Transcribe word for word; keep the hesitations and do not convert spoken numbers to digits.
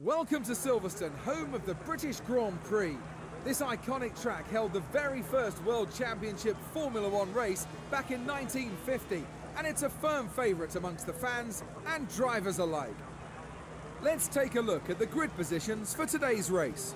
Welcome to Silverstone, home of the British Grand Prix. This iconic track held the very first World Championship Formula One race back in nineteen fifty, and it's a firm favourite amongst the fans and drivers alike. Let's take a look at the grid positions for today's race.